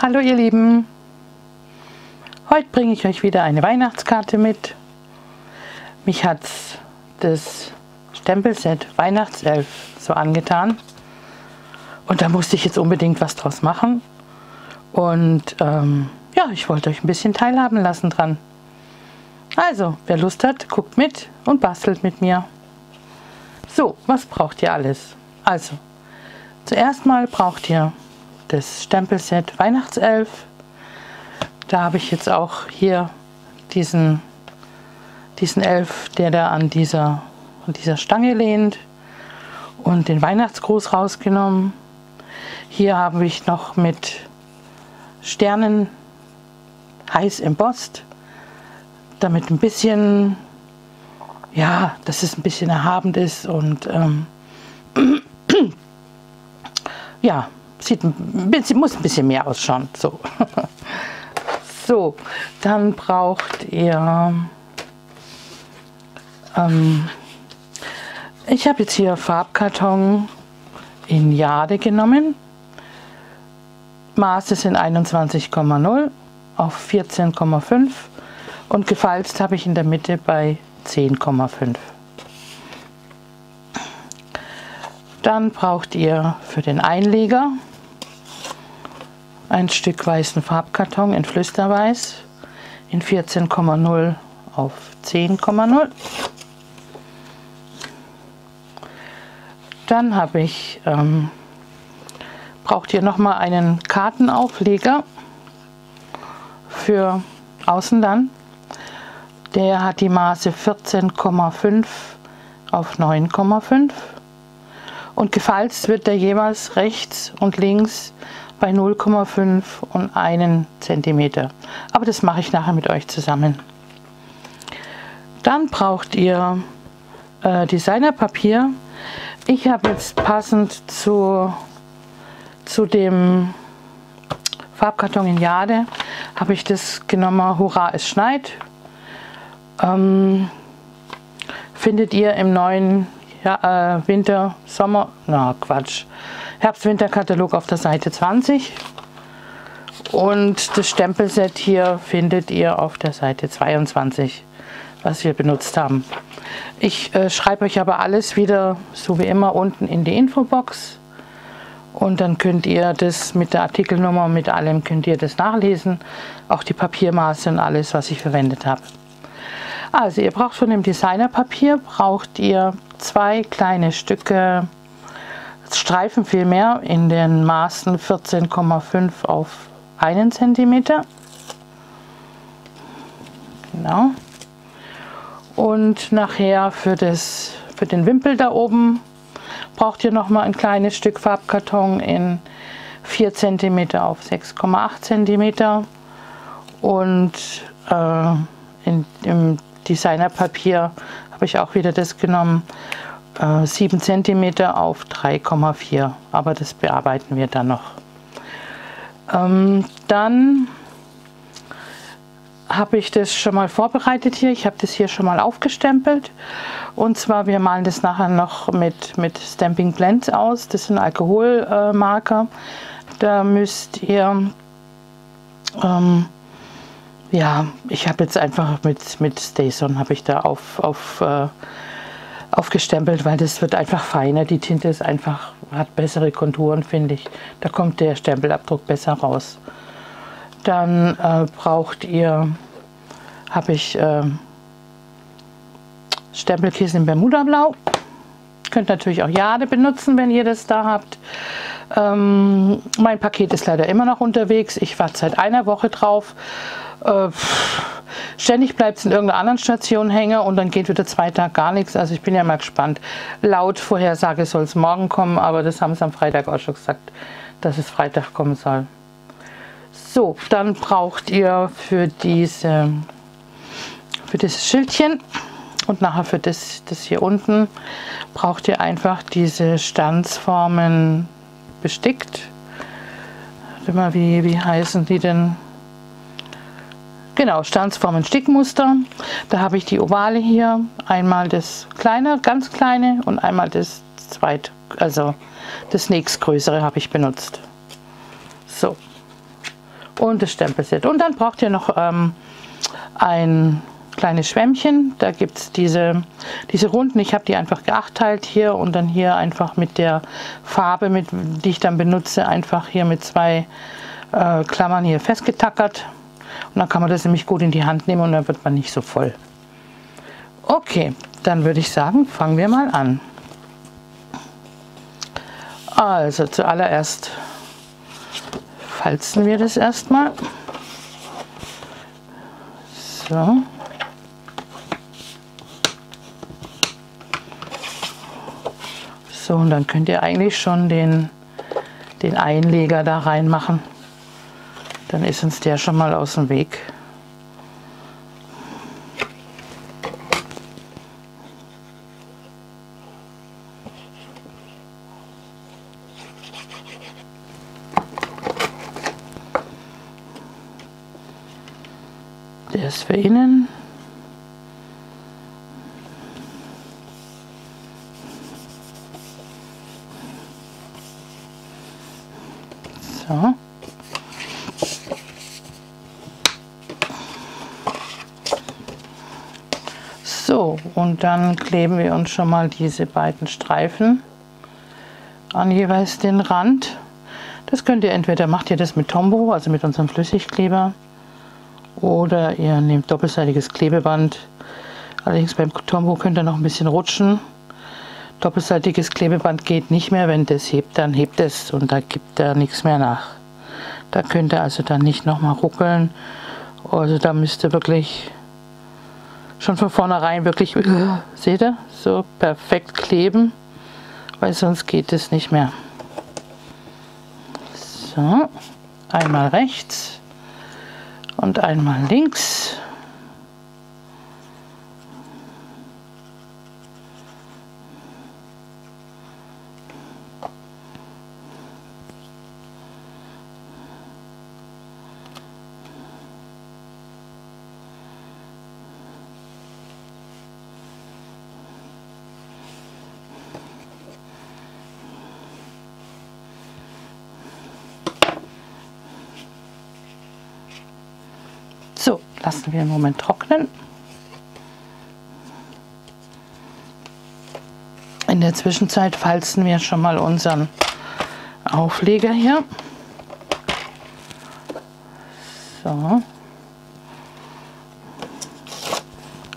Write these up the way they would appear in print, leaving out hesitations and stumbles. Hallo ihr Lieben, heute bringe ich euch wieder eine Weihnachtskarte mit. Mich hat das Stempelset Weihnachtself so angetan und da musste ich jetzt unbedingt was draus machen und ja, ich wollte euch ein bisschen teilhaben lassen dran. Also, wer Lust hat, guckt mit und bastelt mit mir. So, was braucht ihr alles? Also, zuerst mal braucht ihr das Stempelset Weihnachtself. Da habe ich jetzt auch hier diesen Elf, der da an dieser Stange lehnt, und den Weihnachtsgruß rausgenommen. Hier habe ich noch mit Sternen heiß embossed, damit ein bisschen, ja, dass es ein bisschen erhabend ist und ja, muss ein bisschen mehr ausschauen. So, so, dann braucht ihr, ich habe jetzt hier Farbkarton in Jade genommen. Maße sind 21,0 auf 14,5 und gefalzt habe ich in der Mitte bei 10,5. Dann braucht ihr für den Einleger ein Stück weißen Farbkarton in Flüsterweiß in 14,0 auf 10,0. Dann habe ich, braucht ihr nochmal einen Kartenaufleger für außen dann. Der hat die Maße 14,5 auf 9,5 und gefalzt wird der jeweils rechts und links bei 0,5 und 1 cm. Aber das mache ich nachher mit euch zusammen. Dann braucht ihr Designerpapier. Ich habe jetzt passend zu dem Farbkarton in Jade habe ich das genommen, Hurra, es schneit. Findet ihr im neuen Herbst-Winter-Katalog auf der Seite 20 und das Stempelset hier findet ihr auf der Seite 22, was wir benutzt haben. Ich schreibe euch aber alles wieder, so wie immer, unten in die Infobox und dann könnt ihr das mit der Artikelnummer und mit allem könnt ihr das nachlesen, auch die Papiermaße und alles, was ich verwendet habe. Also ihr braucht von dem Designerpapier, braucht ihr zwei kleine Stücke Streifen vielmehr in den Maßen 14,5 auf 1 cm. Genau. Und nachher für den Wimpel da oben braucht ihr nochmal ein kleines Stück Farbkarton in 4 cm auf 6,8 cm. Und im Designerpapier habe ich auch wieder das genommen, 7 cm auf 3,4, aber das bearbeiten wir dann noch. Dann habe ich das schon mal vorbereitet hier. Ich habe das hier schon mal aufgestempelt. Und zwar, wir malen das nachher noch mit Stamping Blends aus. Das sind Alkoholmarker. Da müsst ihr, ja, ich habe jetzt einfach mit Stayson habe ich da aufgestempelt, weil das wird einfach feiner. Die Tinte ist einfach, hat bessere Konturen, finde ich. Da kommt der Stempelabdruck besser raus. Dann braucht ihr, habe ich Stempelkissen in Bermudablau. Könnt natürlich auch Jade benutzen, wenn ihr das da habt. Mein Paket ist leider immer noch unterwegs. Ich warte seit einer Woche drauf. Ständig bleibt es in irgendeiner anderen Station hängen und dann geht wieder 2 Tage gar nichts. Also ich bin ja mal gespannt. Laut Vorhersage soll es morgen kommen, aber das haben sie am Freitag auch schon gesagt, dass es Freitag kommen soll. So, dann braucht ihr für dieses Schildchen und nachher für das hier unten braucht ihr einfach diese Stanzformen bestickt. Warte mal, wie heißen die denn? Genau, Stanzformen Stickmuster. Da habe ich die Ovale hier, einmal das kleine, ganz kleine und einmal das zweite, also das nächstgrößere habe ich benutzt. So, und das Stempelset. Und dann braucht ihr noch ein kleines Schwämmchen. Da gibt es diese runden, ich habe die einfach geachtteilt hier und dann hier einfach mit der Farbe, die ich dann benutze, einfach hier mit zwei Klammern hier festgetackert. Und dann kann man das nämlich gut in die Hand nehmen und dann wird man nicht so voll. Okay, dann würde ich sagen, fangen wir mal an. Also zuallererst falzen wir das erstmal. So. So, und dann könnt ihr eigentlich schon den Einleger da reinmachen. Dann ist uns der schon mal aus dem Weg. Das für innen. So. So, und dann kleben wir uns schon mal diese beiden Streifen an jeweils den Rand. Das könnt ihr entweder, macht ihr das mit Tombow, also mit unserem Flüssigkleber, oder ihr nehmt doppelseitiges Klebeband. Allerdings beim Tombow könnt ihr noch ein bisschen rutschen. Doppelseitiges Klebeband geht nicht mehr. Wenn das hebt, dann hebt es und da gibt er nichts mehr nach. Da könnt ihr also dann nicht nochmal ruckeln. Also da müsst ihr wirklich schon von vornherein wirklich, seht ihr, so perfekt kleben, weil sonst geht es nicht mehr. So, einmal rechts. Und einmal links. So, lassen wir einen Moment trocknen. In der Zwischenzeit falzen wir schon mal unseren Aufleger hier. So.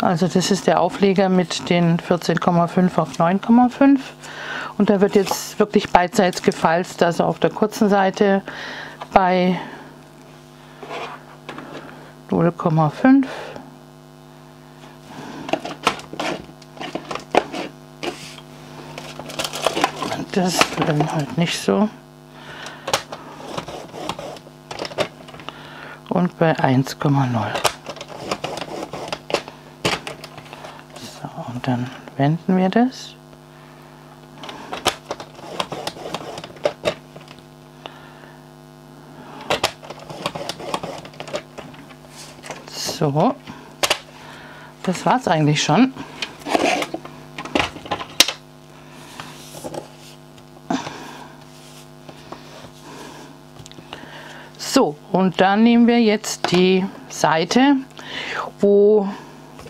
Also das ist der Aufleger mit den 14,5 auf 9,5. Und da wird jetzt wirklich beidseits gefalzt, also auf der kurzen Seite bei 0,5 und das dann halt nicht so und bei 1,0. So, und dann wenden wir das. So, das war's eigentlich schon. So, und dann nehmen wir jetzt die Seite, wo,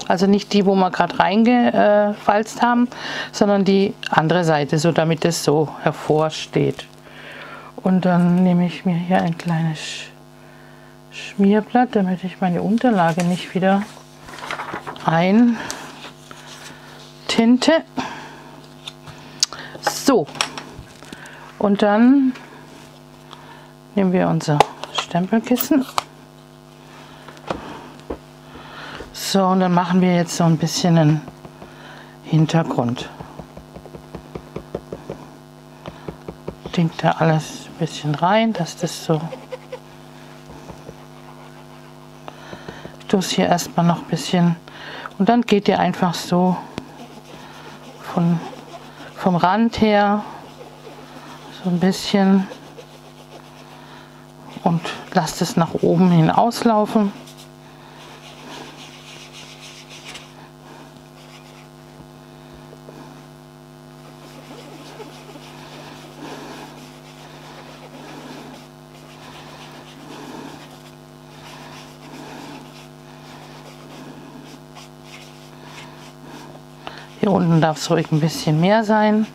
also nicht die, wo wir gerade reingefalzt haben, sondern die andere Seite, so damit es so hervorsteht. Und dann nehme ich mir hier ein kleines Schmierblatt, damit ich meine Unterlage nicht wieder eintinte. So, und dann nehmen wir unser Stempelkissen. So, und dann machen wir jetzt so ein bisschen einen Hintergrund. Dinkt da alles ein bisschen rein, dass das so. Hier erstmal noch ein bisschen und dann geht ihr einfach so vom Rand her so ein bisschen und lasst es nach oben hin auslaufen. Hier unten darf es ruhig ein bisschen mehr sein.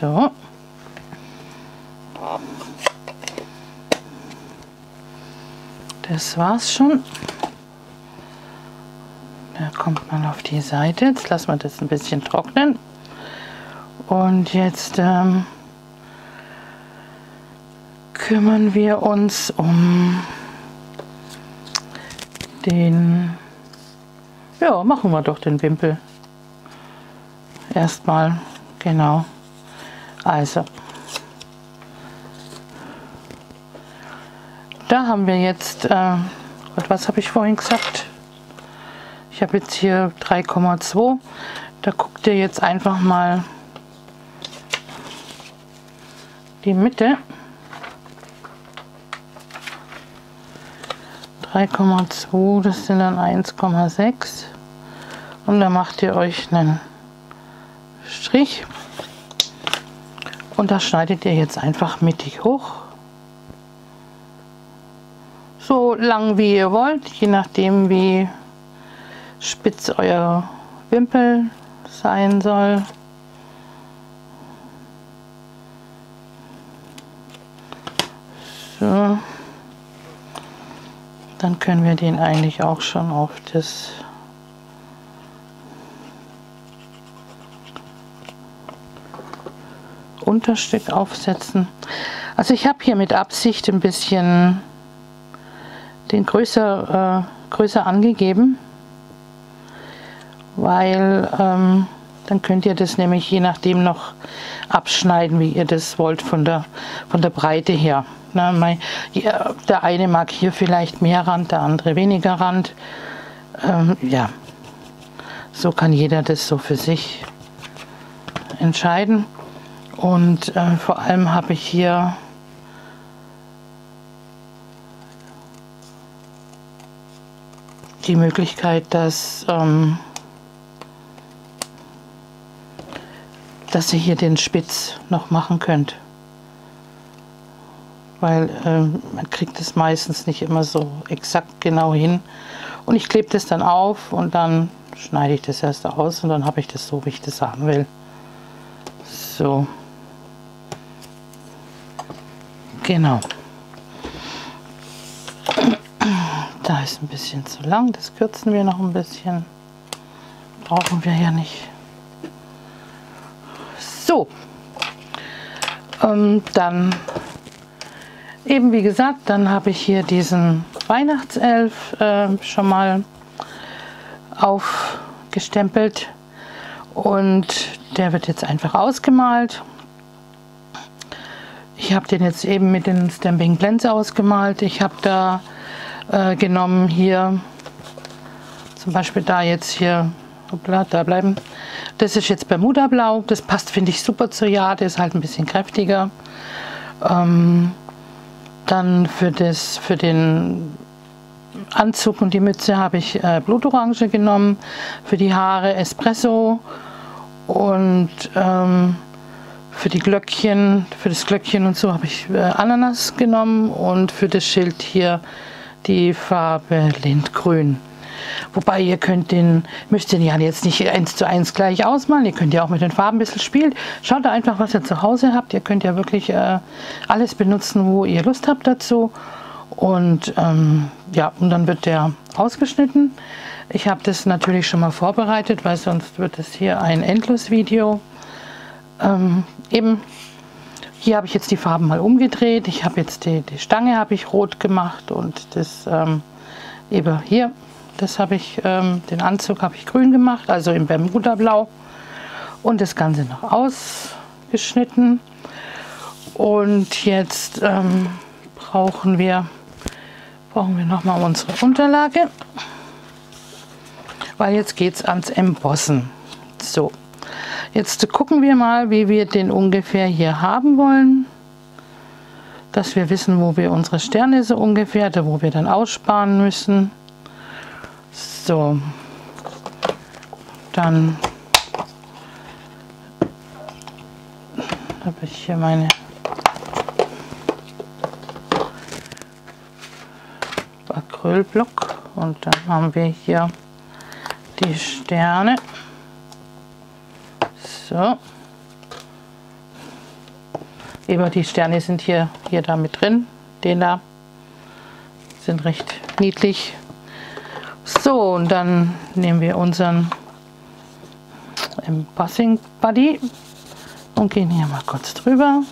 So. Das war's schon. Da kommt man auf die Seite. Jetzt lassen wir das ein bisschen trocknen. Und jetzt kümmern wir uns um den... Ja, machen wir doch den Wimpel. Erstmal, genau. Also. Da haben wir jetzt, was habe ich vorhin gesagt? Ich habe jetzt hier 3,2. Da guckt ihr jetzt einfach mal die Mitte. 3,2, das sind dann 1,6. Und da macht ihr euch einen Strich. Und das schneidet ihr jetzt einfach mittig hoch. So lang wie ihr wollt, je nachdem wie spitz euer Wimpel sein soll. So. Dann können wir den eigentlich auch schon auf das Unterstück aufsetzen. Also ich habe hier mit Absicht ein bisschen den größer angegeben, weil dann könnt ihr das nämlich je nachdem noch abschneiden, wie ihr das wollt von der Breite her. Na, der eine mag hier vielleicht mehr Rand, der andere weniger Rand. Ja, so kann jeder das so für sich entscheiden. Und vor allem habe ich hier die Möglichkeit, dass ihr hier den Spitz noch machen könnt, weil man kriegt es meistens nicht immer so exakt genau hin. Und ich klebe das dann auf und dann schneide ich das erst aus und dann habe ich das so, wie ich das haben will. So. Genau. Da ist ein bisschen zu lang, das kürzen wir noch ein bisschen. Brauchen wir ja nicht. So. Dann eben wie gesagt, dann habe ich hier diesen Weihnachtself schon mal aufgestempelt. Und der wird jetzt einfach ausgemalt. Ich habe den jetzt eben mit den Stamping Blends ausgemalt. Ich habe da genommen hier, zum Beispiel da jetzt hier, hoppla, da bleiben. Das ist jetzt Bermudablau. Das passt, finde ich, super zur Jade. Ist halt ein bisschen kräftiger. Dann für den Anzug und die Mütze habe ich Blutorange genommen. Für die Haare Espresso. Und für das Glöckchen und so habe ich Ananas genommen und für das Schild hier die Farbe Lindgrün. Wobei ihr müsst den ja jetzt nicht 1:1 gleich ausmalen, ihr könnt ja auch mit den Farben ein bisschen spielen. Schaut da einfach, was ihr zu Hause habt. Ihr könnt ja wirklich alles benutzen, wo ihr Lust habt dazu. Und ja, und dann wird der ausgeschnitten. Ich habe das natürlich schon mal vorbereitet, weil sonst wird es hier ein Endlosvideo. Eben, hier habe ich jetzt die Farben mal umgedreht. Ich habe jetzt die Stange habe ich rot gemacht und das eben hier, das habe ich, den Anzug habe ich grün gemacht, also im Bermudablau. Und das Ganze noch ausgeschnitten. Und jetzt brauchen wir nochmal unsere Unterlage, weil jetzt geht es ans Embossen. So, jetzt gucken wir mal, wie wir den ungefähr hier haben wollen, dass wir wissen, wo wir unsere Sterne so ungefähr, da wo wir dann aussparen müssen. So, dann habe ich hier meine Acrylblock. Und dann haben wir hier die Sterne. So. Eben die Sterne sind hier da mit drin. Den da sind recht niedlich. So, und dann nehmen wir unseren Embossing Buddy und gehen hier mal kurz drüber,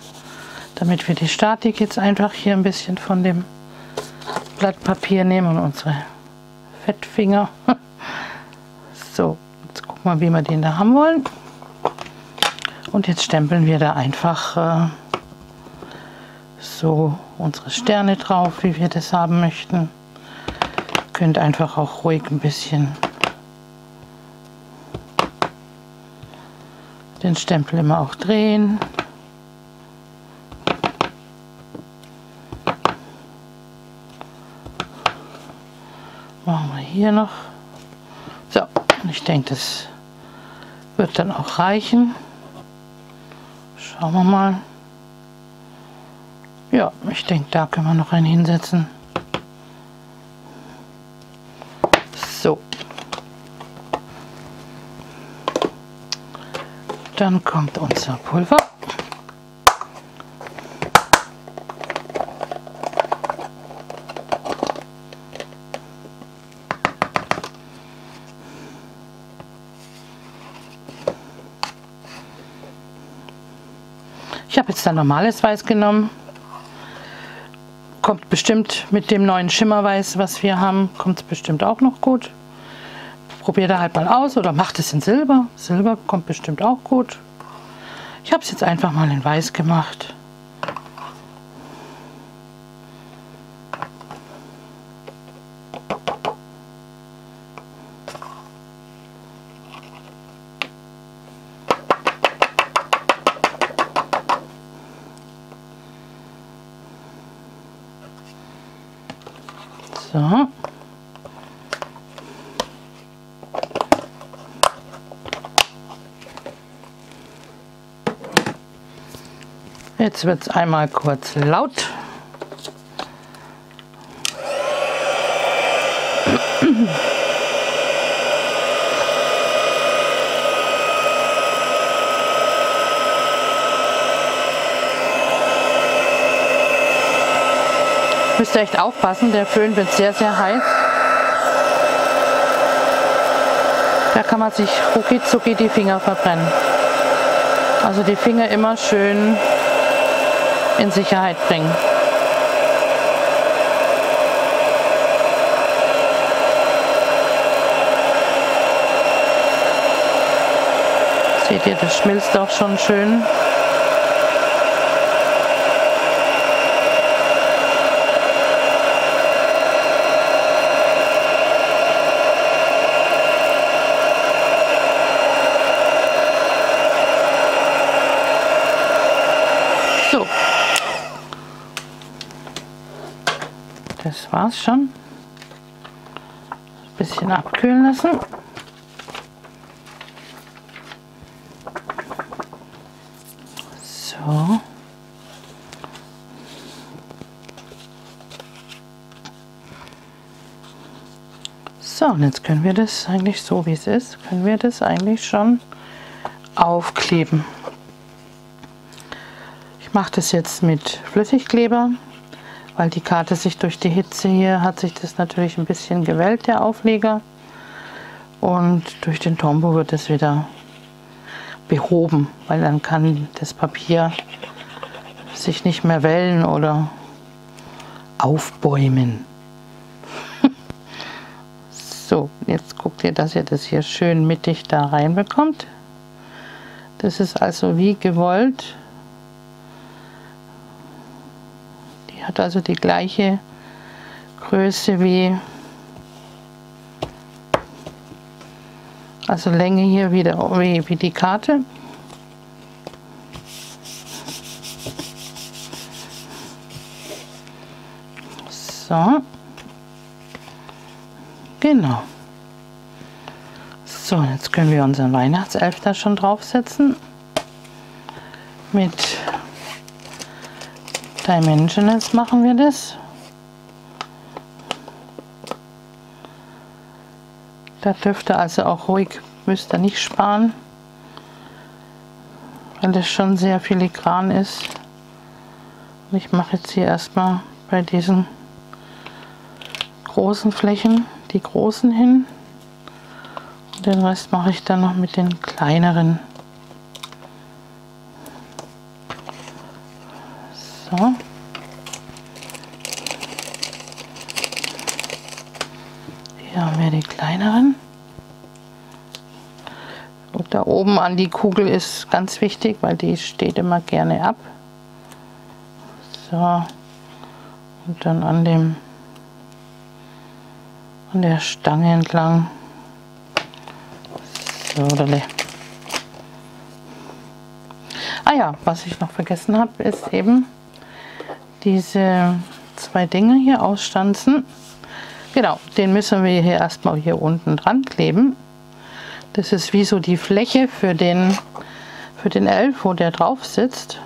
damit wir die Statik jetzt einfach hier ein bisschen von dem Blatt Papier nehmen und unsere Fettfinger. So, jetzt gucken wir, wie wir den da haben wollen. Und jetzt stempeln wir da einfach so unsere Sterne drauf, wie wir das haben möchten. Ihr könnt einfach auch ruhig ein bisschen den Stempel immer auch drehen. Machen wir hier noch. So, ich denke, das wird dann auch reichen. Schauen wir mal. Ja, ich denke, da können wir noch einen hinsetzen. So. Dann kommt unser Pulver. Ich habe jetzt ein normales Weiß genommen. Kommt bestimmt mit dem neuen Schimmerweiß, was wir haben, kommt es bestimmt auch noch gut. Probiert da halt mal aus oder macht es in Silber. Silber kommt bestimmt auch gut. Ich habe es jetzt einfach mal in Weiß gemacht. So. Jetzt wird es einmal kurz laut. Müsst ihr echt aufpassen, der Föhn wird sehr, sehr heiß. Da kann man sich rucki zucki die Finger verbrennen. Also die Finger immer schön in Sicherheit bringen. Seht ihr, das schmilzt auch schon schön. So. Das war's schon. Ein bisschen abkühlen lassen. So. So, und jetzt können wir das eigentlich so, wie es ist, können wir das eigentlich schon aufkleben. Ich mache das jetzt mit Flüssigkleber. Weil die Karte sich durch die Hitze hier, hat sich das natürlich ein bisschen gewellt, der Aufleger. Und durch den Tombow wird es wieder behoben, weil dann kann das Papier sich nicht mehr wellen oder aufbäumen. So, jetzt guckt ihr, dass ihr das hier schön mittig da reinbekommt. Das ist also wie gewollt. Hat also die gleiche Größe wie, also Länge hier wieder wie die Karte. So. Genau. So, jetzt können wir unseren Weihnachtself da schon draufsetzen. Mit Dimensionals machen wir das. Da dürft ihr also auch ruhig, müsst ihr nicht sparen, weil es schon sehr filigran ist. Und ich mache jetzt hier erstmal bei diesen großen Flächen die großen hin. Und den Rest mache ich dann noch mit den kleineren. So. Hier haben wir die kleineren. Und da oben an die Kugel ist ganz wichtig, weil die steht immer gerne ab. So. Und dann an der Stange entlang. So, ah ja, was ich noch vergessen habe, ist eben diese zwei Dinge hier ausstanzen. Genau, den müssen wir hier erstmal hier unten dran kleben. Das ist wie so die Fläche für den Elf, wo der drauf sitzt.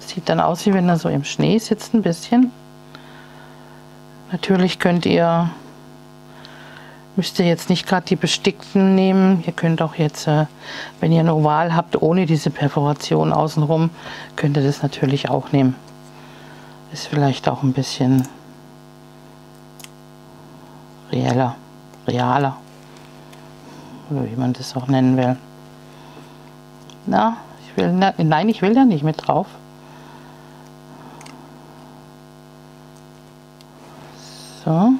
Sieht dann aus, wie wenn er so im Schnee sitzt ein bisschen. Natürlich müsst ihr jetzt nicht gerade die bestickten nehmen. Ihr könnt auch jetzt, wenn ihr ein Oval habt, ohne diese Perforation außenrum, könnt ihr das natürlich auch nehmen. Ist vielleicht auch ein bisschen realer, oder wie man das auch nennen will. Na, ich will da nicht mit drauf. So.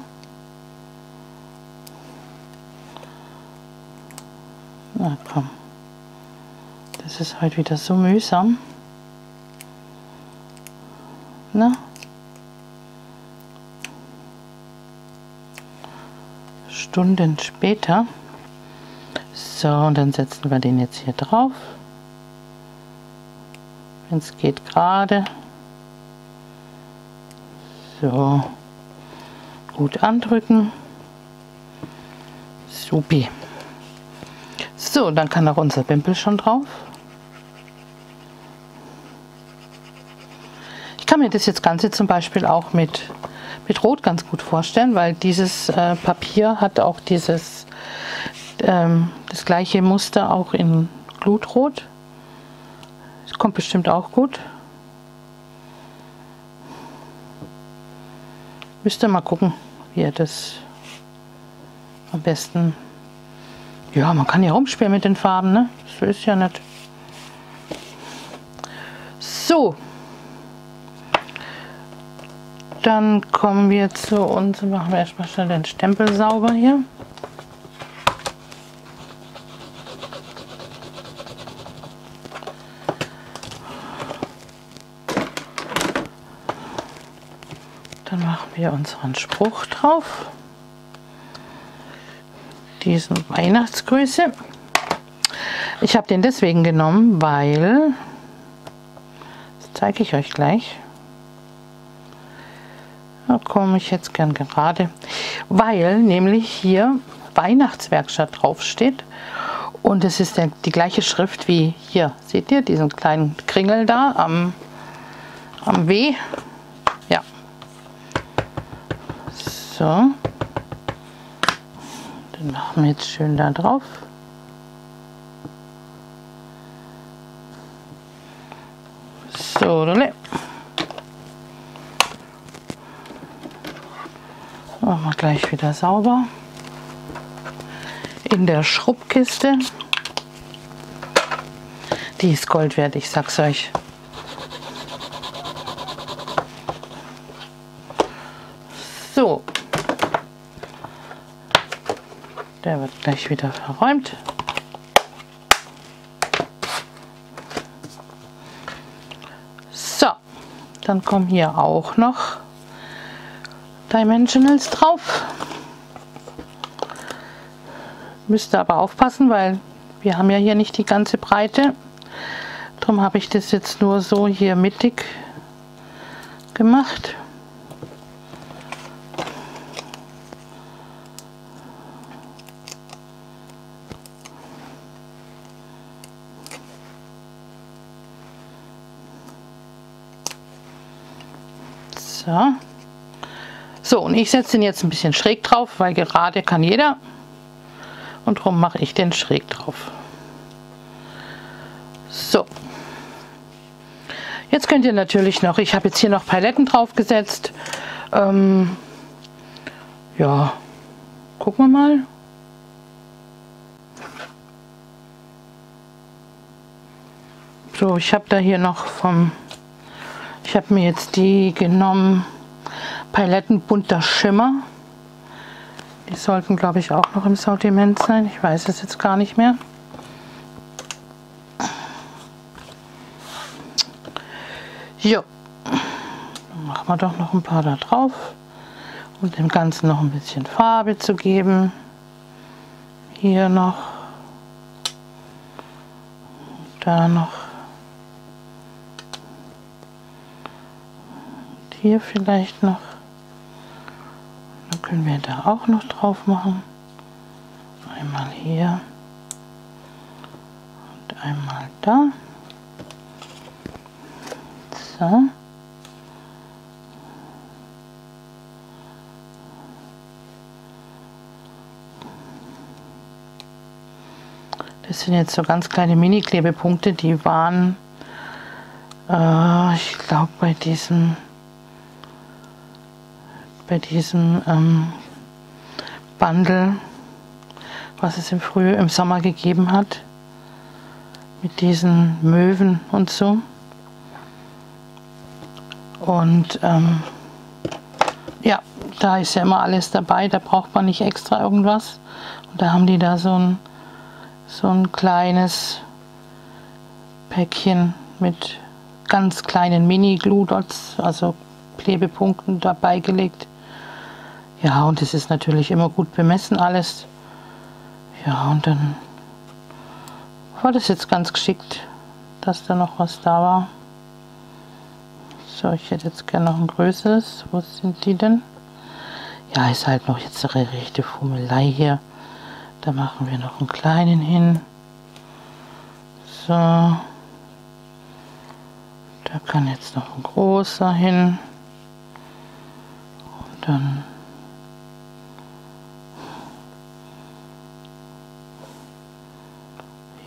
Na komm, das ist heute wieder so mühsam. Na? Stunden später. So, und dann setzen wir den jetzt hier drauf. Wenn es geht gerade. So. Gut andrücken. Supi. So, dann kann auch unser Wimpel schon drauf. Ich kann mir das jetzt Ganze zum Beispiel auch mit Rot ganz gut vorstellen, weil dieses Papier hat auch das gleiche Muster auch in Glutrot. Das kommt bestimmt auch gut. Müsst ihr mal gucken, wie ihr das am besten... Ja, man kann ja rumspielen mit den Farben, ne? So ist ja nicht. So. Dann kommen wir zu uns und machen wir erstmal schnell den Stempel sauber hier. Dann machen wir unseren Spruch drauf. Diesen Weihnachtsgrüße. Ich habe den deswegen genommen, weil, das zeige ich euch gleich, da komme ich jetzt gern gerade, weil nämlich hier Weihnachtswerkstatt draufsteht und es ist die gleiche Schrift wie hier. Seht ihr diesen kleinen Kringel da am W? Ja. So. Den machen wir jetzt schön da drauf. So, machen wir gleich wieder sauber in der Schrubbkiste. Die ist Gold wert, ich sag's euch. So, der wird gleich wieder verräumt. So, dann kommen hier auch noch Dimensionals drauf. Müsst ihr aber aufpassen, weil wir haben ja hier nicht die ganze Breite. Darum habe ich das jetzt nur so hier mittig gemacht. So. So, und ich setze den jetzt ein bisschen schräg drauf, weil gerade kann jeder. und darum mache ich den schräg drauf. So. Jetzt könnt ihr natürlich noch, ich habe jetzt hier noch Pailletten draufgesetzt. Ja, gucken wir mal. So, ich habe da hier noch vom, ich habe mir jetzt die genommen, Pailletten bunter Schimmer. Die sollten, glaube ich, auch noch im Sortiment sein. Ich weiß es jetzt gar nicht mehr. Jo, dann machen wir doch noch ein paar da drauf, um dem Ganzen noch ein bisschen Farbe zu geben. Hier noch, da noch, und hier vielleicht noch. Dann können wir da auch noch drauf machen. Einmal hier und einmal da. So. Das sind jetzt so ganz kleine Mini-Klebepunkte, die waren, ich glaube, bei diesem Bundle, was es im Sommer gegeben hat, mit diesen Möwen und so. Und ja, da ist ja immer alles dabei, da braucht man nicht extra irgendwas. Und da haben die da so ein kleines Päckchen mit ganz kleinen Mini-Glue-Dots, also Klebepunkten dabei gelegt. Ja, und es ist natürlich immer gut bemessen alles. Ja, und dann war das jetzt ganz geschickt, dass da noch was da war. So, ich hätte jetzt gerne noch ein größeres. Wo sind die denn? Ja, ist halt noch jetzt eine rechte Fummelei hier. Da machen wir noch einen kleinen hin. So. Da kann jetzt noch ein großer hin. Und dann...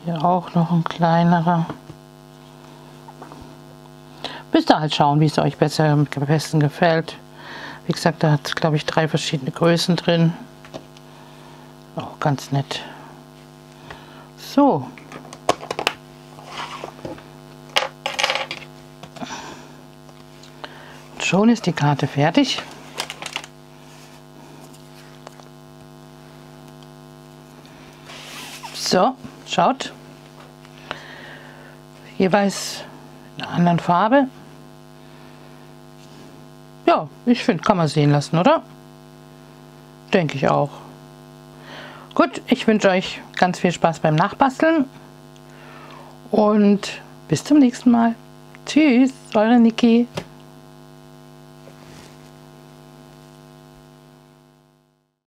hier auch noch ein kleinerer. Müsst ihr halt schauen, wie es euch am besten gefällt. Wie gesagt, da hat es, glaube ich, 3 verschiedene Größen drin. Auch ganz nett. So. Und schon ist die Karte fertig. So, schaut. Jeweils in einer anderen Farbe. Ja, ich finde, kann man sehen lassen, oder? Denke ich auch. Gut, ich wünsche euch ganz viel Spaß beim Nachbasteln und bis zum nächsten Mal. Tschüss, eure Niki.